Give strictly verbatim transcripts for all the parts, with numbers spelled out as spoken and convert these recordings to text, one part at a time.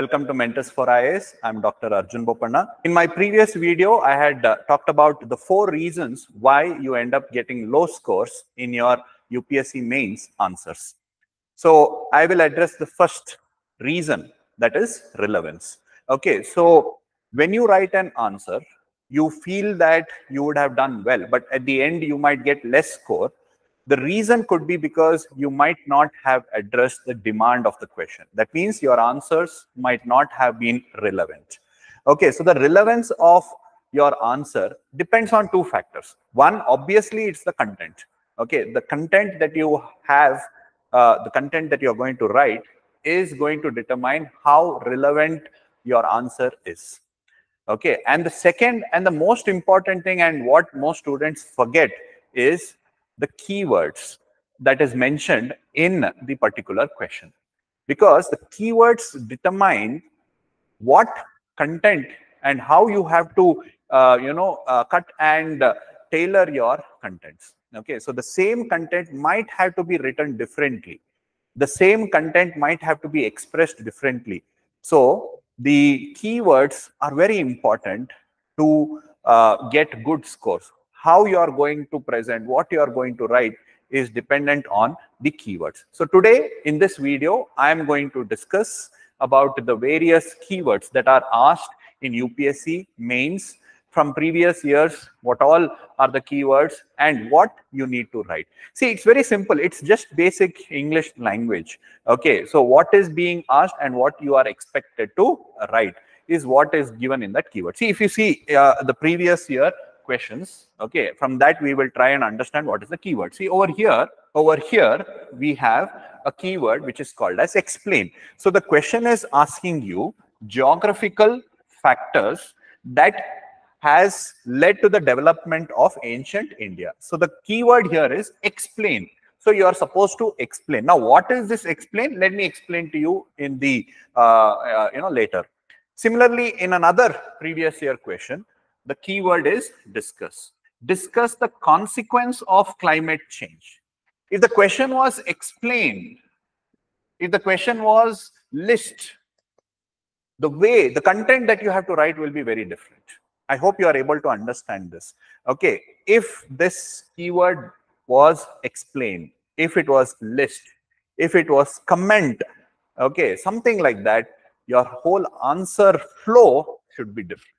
Welcome to Mentors for I A S. I'm Doctor Arjun Bopanna. In my previous video, I had uh, talked about the four reasons why you end up getting low scores in your U P S C mains answers. So I will address the first reason, that is relevance. Okay, so when you write an answer, you feel that you would have done well, but at the end you might get less score. The reason could be because you might not have addressed the demand of the question. That means your answers might not have been relevant. Okay, so the relevance of your answer depends on two factors. One, obviously, it's the content. Okay, the content that you have, uh, the content that you're going to write is going to determine how relevant your answer is. Okay, and the second and the most important thing, and what most students forget, is the keywords that is mentioned in the particular question, because the keywords determine what content and how you have to, uh, you know, uh, cut and uh, tailor your contents. Okay, so the same content might have to be written differently. The same content might have to be expressed differently. So the keywords are very important to uh, get good scores. How you are going to present, what you are going to write is dependent on the keywords. So today in this video, I am going to discuss about the various keywords that are asked in U P S C mains from previous years, what all are the keywords and what you need to write. See, it's very simple. It's just basic English language. Okay, so what is being asked and what you are expected to write is what is given in that keyword. See, if you see uh, the previous year questions, okay, from that we will try and understand what is the keyword. See, over here, over here we have a keyword which is called as explain. So the question is asking you geographical factors that has led to the development of ancient India. So the keyword here is explain. So you are supposed to explain. Now, what is this explain? Let me explain to you in the uh, uh, you know later. Similarly, in another previous year question, the keyword is discuss. Discuss the consequence of climate change. If the question was explain, if the question was list, the way, the content that you have to write will be very different. I hope you are able to understand this. Okay, if this keyword was explain, if it was list, if it was comment, okay, something like that, your whole answer flow should be different.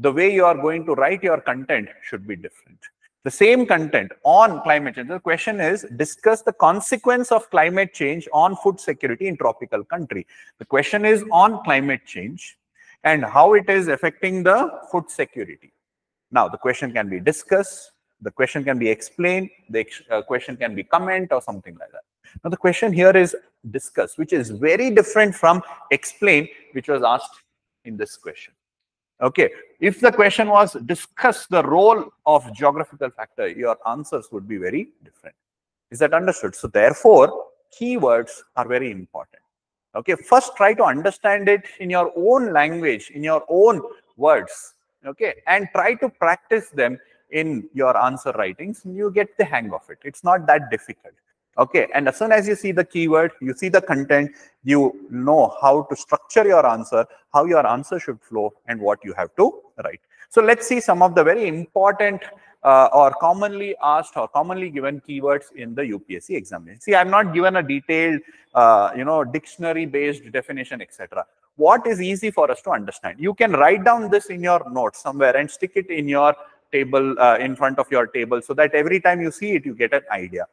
The way you are going to write your content should be different. The same content on climate change. The question is, discuss the consequence of climate change on food security in tropical country. The question is on climate change and how it is affecting the food security. Now, the question can be discuss, the question can be explain, the ex uh, question can be comment or something like that. Now, the question here is discuss, which is very different from explain, which was asked in this question. Okay, if the question was discuss the role of geographical factor, your answers would be very different. Is that understood? So therefore, keywords are very important. Okay, first try to understand it in your own language, in your own words. Okay, and try to practice them in your answer writings. You get the hang of it. It's not that difficult. Okay, and as soon as you see the keyword, you see the content, you know how to structure your answer, how your answer should flow, and what you have to write. So let's see some of the very important uh, or commonly asked or commonly given keywords in the U P S C examination. See, I'm not given a detailed, uh, you know, dictionary-based definition, et cetera. What is easy for us to understand? You can write down this in your notes somewhere and stick it in your table, uh, in front of your table, so that every time you see it, you get an idea.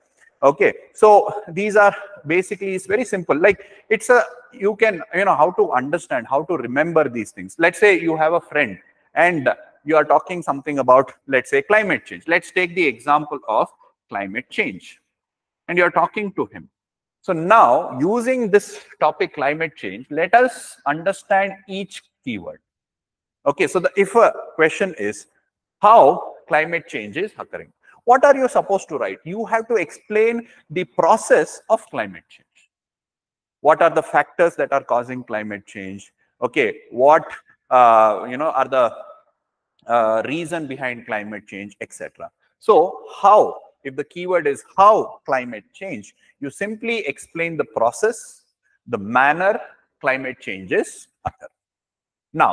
Okay, so these are basically, it's very simple. Like it's a, you can, you know, how to understand, how to remember these things. Let's say you have a friend and you are talking something about, let's say, climate change. Let's take the example of climate change. And you're talking to him. So now, using this topic, climate change, let us understand each keyword. Okay, so the if a question is how climate change is occurring. What are you supposed to write? You have to explain the process of climate change. What are the factors that are causing climate change? Okay, what uh, you know are the uh, reason behind climate change, et cetera. So how, if the keyword is how climate change, you simply explain the process, the manner, climate changes occur. Now,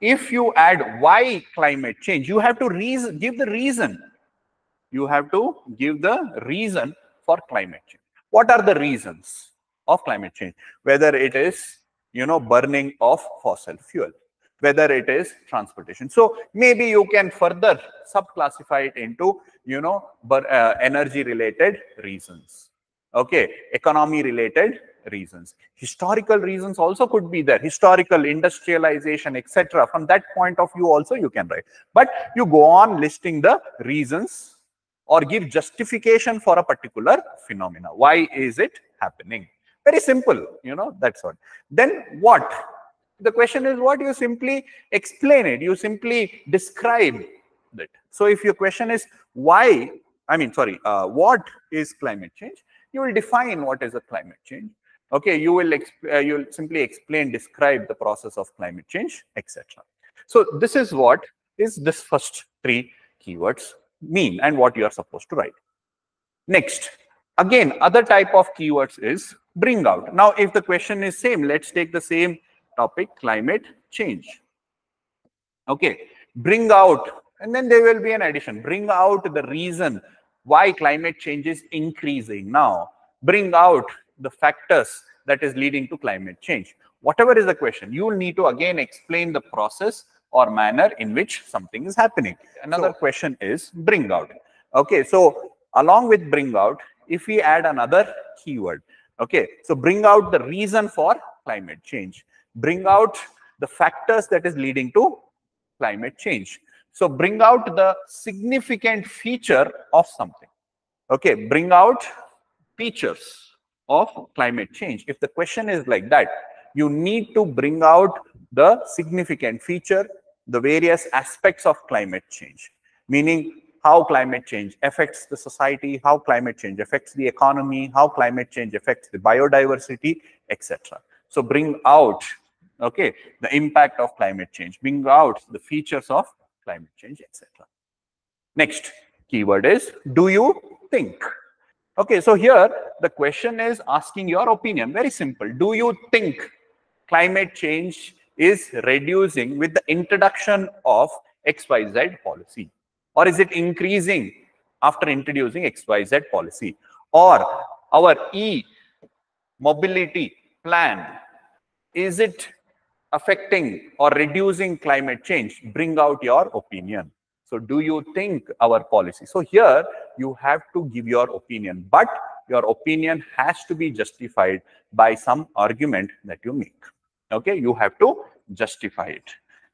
if you add why climate change, you have to reason, give the reason. You have to give the reason for climate change. What are the reasons of climate change? Whether it is, you know, burning of fossil fuel, whether it is transportation. So maybe you can further subclassify it into, you know, but uh, energy-related reasons. Okay, economy-related reasons. Historical reasons also could be there. Historical, industrialization, et cetera. From that point of view also you can write. But you go on listing the reasons or give justification for a particular phenomena. Why is it happening? Very simple, you know, that's what. Then what? The question is what? You simply explain it. You simply describe it. So if your question is why, I mean, sorry, uh, what is climate change? You will define what is a climate change. Okay, you will uh, you will simply explain, describe the process of climate change, et cetera. So this is what is this first three keywords mean and what you are supposed to write. Next, again, other type of keywords is bring out. Now, if the question is same, let's take the same topic, climate change. Okay, bring out, and then there will be an addition. Bring out the reason why climate change is increasing now. Bring out the factors that is leading to climate change. Whatever is the question, you will need to again explain the process or manner in which something is happening. Another so, question is bring out. Okay, so along with bring out, if we add another keyword, okay, so bring out the reason for climate change. Bring out the factors that is leading to climate change. So bring out the significant feature of something. Okay, bring out features of climate change. If the question is like that, you need to bring out the significant feature, the various aspects of climate change, meaning how climate change affects the society, how climate change affects the economy, how climate change affects the biodiversity, et cetera. So bring out, okay, the impact of climate change, bring out the features of climate change, et cetera. Next keyword is, do you think? Okay, so here the question is asking your opinion. Very simple. Do you think climate change is reducing with the introduction of X Y Z policy? Or is it increasing after introducing X Y Z policy? Or our e-mobility plan, is it affecting or reducing climate change? Bring out your opinion. So do you think our policy? So here you have to give your opinion, but your opinion has to be justified by some argument that you make. Okay, you have to justify it.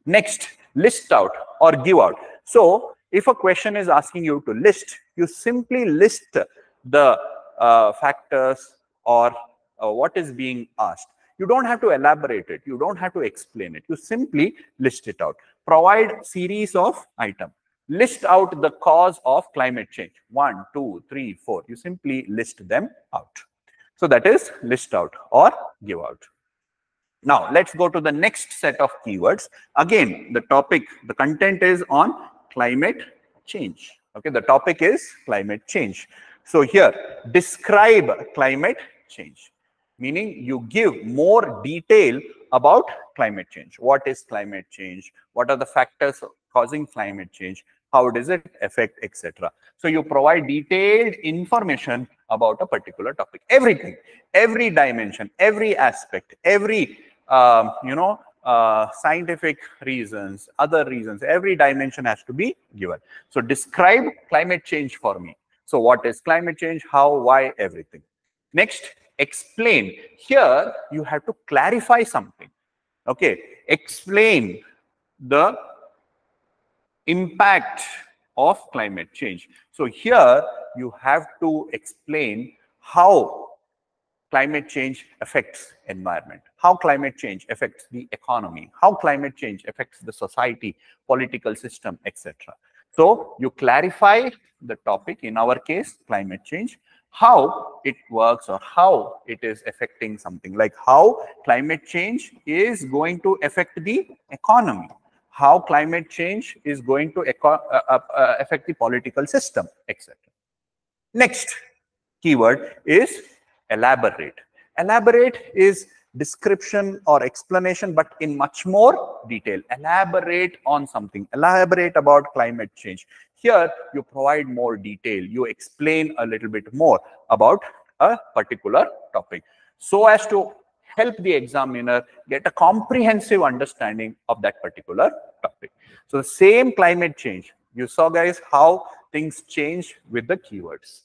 Next, list out or give out. So if a question is asking you to list, you simply list the uh, factors or uh, what is being asked. You don't have to elaborate it. You don't have to explain it. You simply list it out. Provide series of items. List out the cause of climate change. One, two, three, four. You simply list them out. So that is list out or give out. Now, let's go to the next set of keywords. Again, the topic, the content is on climate change. Okay, the topic is climate change. So here, describe climate change. Meaning you give more detail about climate change. What is climate change? What are the factors causing climate change? How does it affect, et cetera. So you provide detailed information about a particular topic. Everything, every dimension, every aspect, every, um, you know, uh, scientific reasons, other reasons, every dimension has to be given. So describe climate change for me. So what is climate change? How, why, everything. Next, explain. Here you have to clarify something. Okay, explain the impact of climate change. So here you have to explain how climate change affects environment, how climate change affects the economy, how climate change affects the society, political system, et cetera. So you clarify the topic, in our case climate change, how it works or how it is affecting something, like how climate change is going to affect the economy, how climate change is going to eco uh, uh, uh, affect the political system, et cetera. Next keyword is elaborate. Elaborate is description or explanation, but in much more detail. Elaborate on something. Elaborate about climate change. Here, you provide more detail. You explain a little bit more about a particular topic, so as to help the examiner get a comprehensive understanding of that particular topic. So the same climate change. You saw, guys, how things change with the keywords.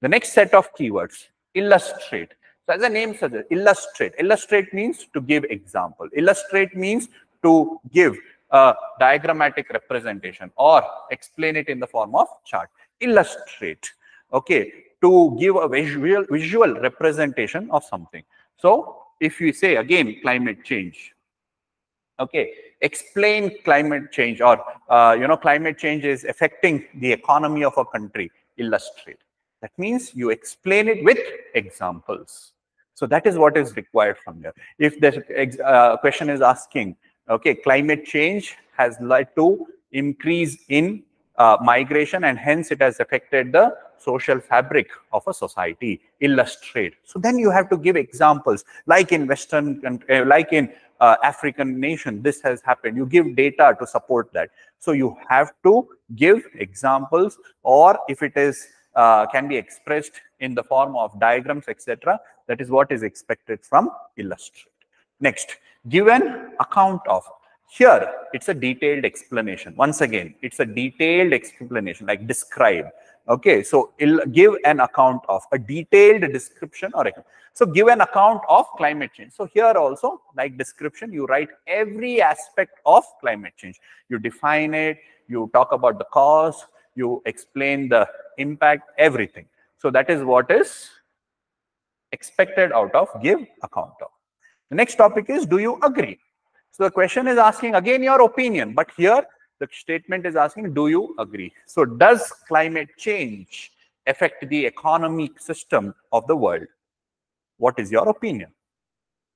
The next set of keywords, illustrate. So as the name suggests, illustrate. Illustrate means to give example. Illustrate means to give a diagrammatic representation or explain it in the form of chart. Illustrate, okay, to give a visual, visual representation of something. So if you say, again, climate change, okay, explain climate change, or, uh, you know, climate change is affecting the economy of a country. Illustrate. That means you explain it with examples. So that is what is required from here. If the uh, question is asking, okay, climate change has led to increase in uh, migration, and hence it has affected the social fabric of a society. Illustrate. So then you have to give examples, like in Western, like in uh, African nation, this has happened. You give data to support that. So you have to give examples, or if it is uh, can be expressed in the form of diagrams, et cetera. That is what is expected from illustrate. Next, give an account of. Here, it's a detailed explanation. Once again, it's a detailed explanation, like describe. Okay, so give an account of, a detailed description, or so give an account of climate change. So here also, like description, you write every aspect of climate change. You define it, you talk about the cause, you explain the impact, everything. So that is what is expected out of give account of. The next topic is, do you agree? So the question is asking again your opinion, but here the statement is asking, do you agree? So does climate change affect the economic system of the world? What is your opinion?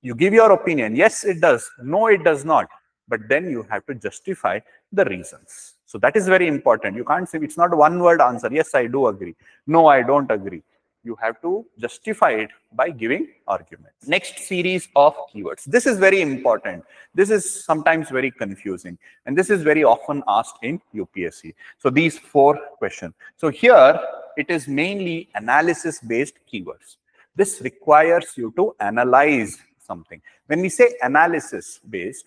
You give your opinion. Yes, it does. No, it does not. But then you have to justify the reasons. So that is very important. You can't say, it's not one word answer. Yes, I do agree. No, I don't agree. You have to justify it by giving arguments. Next series of keywords. This is very important. This is sometimes very confusing. And this is very often asked in U P S C. So these four questions. So here, it is mainly analysis-based keywords. This requires you to analyze something. When we say analysis-based,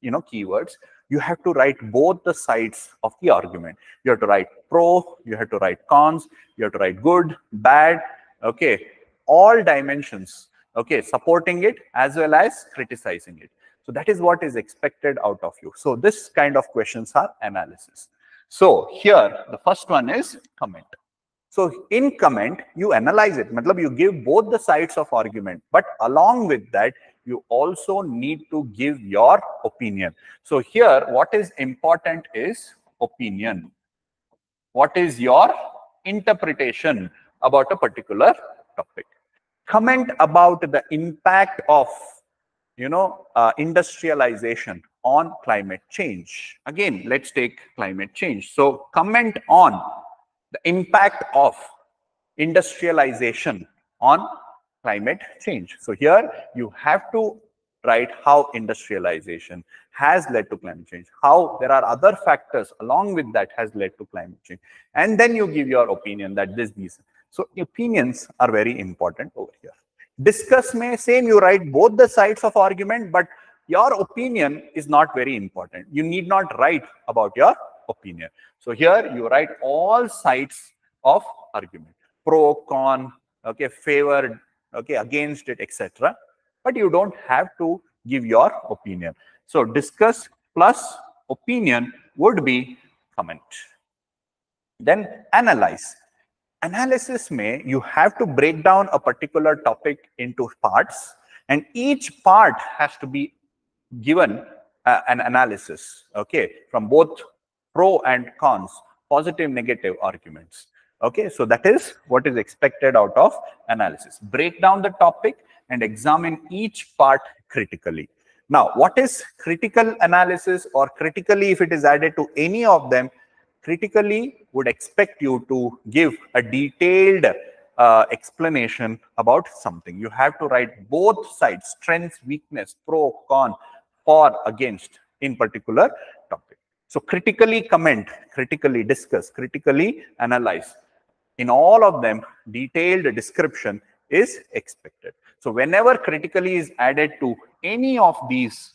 you know, keywords, you have to write both the sides of the argument. You have to write pro, you have to write cons, you have to write good, bad, okay, all dimensions, okay, supporting it as well as criticizing it. So that is what is expected out of you. So this kind of questions are analysis. So here, the first one is comment. So in comment, you analyze it. Matlab, you give both the sides of argument, but along with that, you also need to give your opinion. So here, what is important is opinion. What is your interpretation about a particular topic? Comment about the impact of, you know, uh, industrialization on climate change. Again, let's take climate change. So comment on the impact of industrialization on climate change. So here you have to write how industrialization has led to climate change, how there are other factors along with that has led to climate change. And then you give your opinion that this reason. So opinions are very important over here. Discuss may, same, you write both the sides of argument, but your opinion is not very important. You need not write about your opinion. So here you write all sides of argument, pro, con, okay, favored, okay, against it, et cetera. But you don't have to give your opinion. So discuss plus opinion would be comment. Then analyze. Analysis may, you have to break down a particular topic into parts, and each part has to be given uh, an analysis, okay, from both pro and cons, positive, negative arguments. Okay, so that is what is expected out of analysis. Break down the topic and examine each part critically. Now, what is critical analysis, or critically if it is added to any of them? Critically would expect you to give a detailed uh, explanation about something. You have to write both sides, strengths, weakness, pro, con, for, against in particular topic. So critically comment, critically discuss, critically analyze. In all of them, detailed description is expected. So whenever critically is added to any of these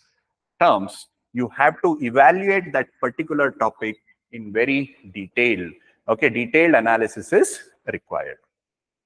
terms, you have to evaluate that particular topic in very detail. Okay, detailed analysis is required.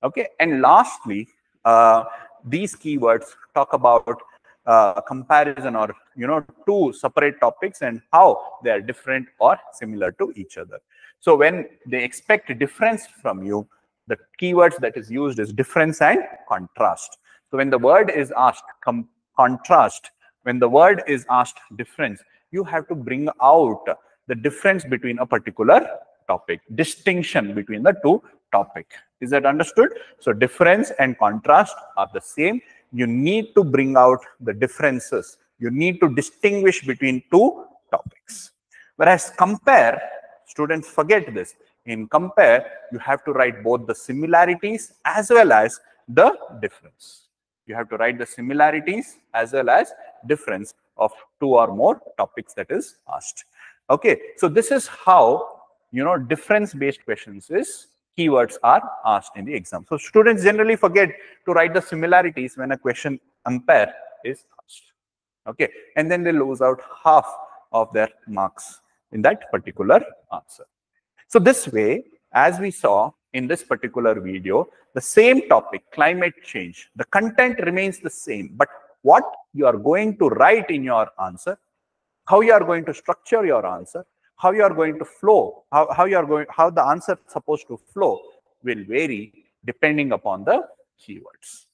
Okay, and lastly, uh, these keywords talk about uh, comparison, or you know, two separate topics and how they are different or similar to each other. So when they expect a difference from you, the keywords that is used is difference and contrast. So when the word is asked com contrast, when the word is asked difference, you have to bring out the difference between a particular topic, distinction between the two topic. Is that understood? So difference and contrast are the same. You need to bring out the differences. You need to distinguish between two topics. Whereas compare, students forget this. In compare, you have to write both the similarities as well as the difference. You have to write the similarities as well as difference of two or more topics that is asked. Okay, so this is how, you know, difference-based questions is, keywords are asked in the exam. So students generally forget to write the similarities when a question compare is asked. Okay, and then they lose out half of their marks in that particular answer. So this way, as we saw in this particular video, the same topic, climate change, the content remains the same, but what you are going to write in your answer, how you are going to structure your answer, how you are going to flow, how, how you are going, how the answer is supposed to flow will vary depending upon the keywords.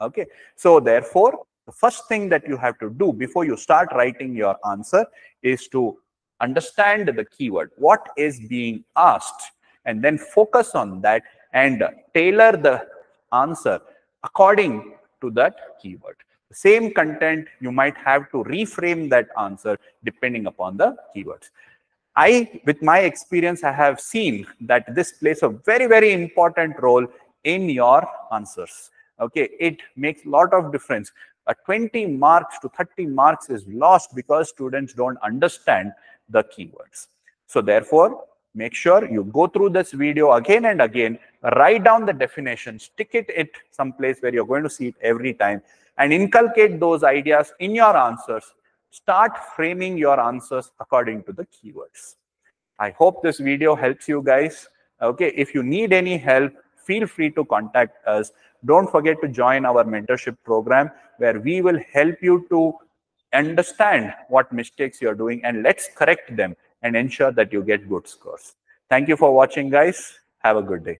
Okay, so therefore, the first thing that you have to do before you start writing your answer is to understand the keyword, what is being asked, and then focus on that and tailor the answer according to that keyword. The same content, you might have to reframe that answer depending upon the keywords. I, with my experience, I have seen that this plays a very, very important role in your answers. Okay, it makes a lot of difference. A twenty marks to thirty marks is lost because students don't understand the keywords. So therefore, make sure you go through this video again and again, write down the definition, stick it at some place where you're going to see it every time, and inculcate those ideas in your answers. Start framing your answers according to the keywords. I hope this video helps you guys. Okay, if you need any help, feel free to contact us. Don't forget to join our mentorship program where we will help you to understand what mistakes you're doing and let's correct them and ensure that you get good scores. Thank you for watching, guys. Have a good day.